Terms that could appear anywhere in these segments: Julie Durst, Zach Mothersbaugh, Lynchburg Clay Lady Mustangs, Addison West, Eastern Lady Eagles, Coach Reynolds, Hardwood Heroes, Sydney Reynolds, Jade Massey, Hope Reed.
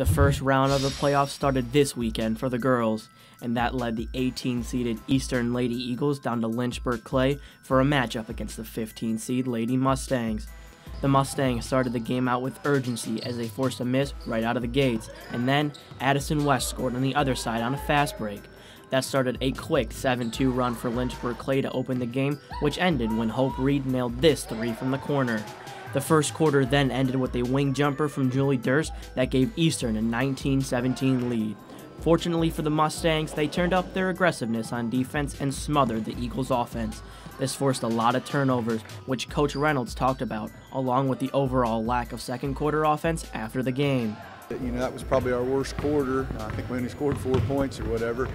The first round of the playoffs started this weekend for the girls, and that led the 18-seeded Eastern Lady Eagles down to Lynchburg Clay for a matchup against the 15-seed Lady Mustangs. The Mustangs started the game out with urgency as they forced a miss right out of the gates, and then Addison West scored on the other side on a fast break. That started a quick 7-2 run for Lynchburg Clay to open the game, which ended when Hope Reed nailed this three from the corner. The first quarter then ended with a wing jumper from Julie Durst that gave Eastern a 19-17 lead. Fortunately for the Mustangs, they turned up their aggressiveness on defense and smothered the Eagles' offense. This forced a lot of turnovers, which Coach Reynolds talked about, along with the overall lack of second quarter offense after the game. You know, that was probably our worst quarter. I think we only scored 4 points or whatever,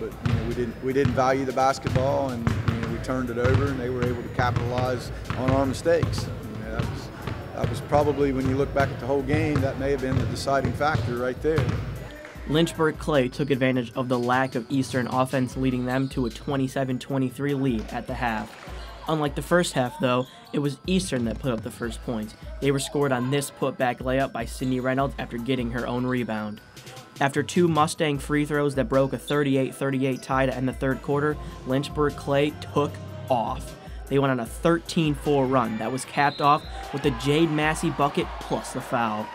but you know, we didn't value the basketball, and you know, we turned it over, and they were able to capitalize on our mistakes. You know, that was probably, when you look back at the whole game, that may have been the deciding factor right there. Lynchburg Clay took advantage of the lack of Eastern offense, leading them to a 27-23 lead at the half. Unlike the first half, though, it was Eastern that put up the first points. They were scored on this putback layup by Sydney Reynolds after getting her own rebound. After two Mustang free throws that broke a 38-38 tie to end the third quarter, Lynchburg Clay took off. They went on a 13-4 run that was capped off with a Jade Massey bucket plus the foul.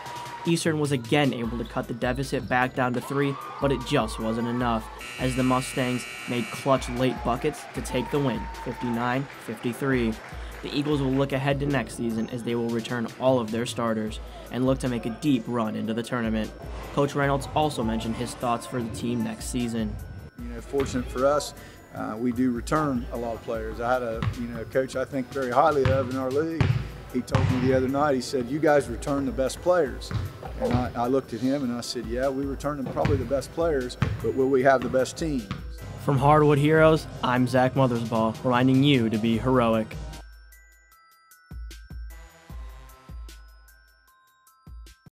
Eastern was again able to cut the deficit back down to 3, but it just wasn't enough, as the Mustangs made clutch late buckets to take the win, 59-53. The Eagles will look ahead to next season, as they will return all of their starters and look to make a deep run into the tournament. Coach Reynolds also mentioned his thoughts for the team next season. You know, fortunate for us, we do return a lot of players. I had a coach I think very highly of in our league. He told me the other night, he said, "You guys return the best players." And I looked at him and I said, "Yeah, we return probably the best players, but will we have the best team?" From Hardwood Heroes, I'm Zach Mothersbaugh, reminding you to be heroic.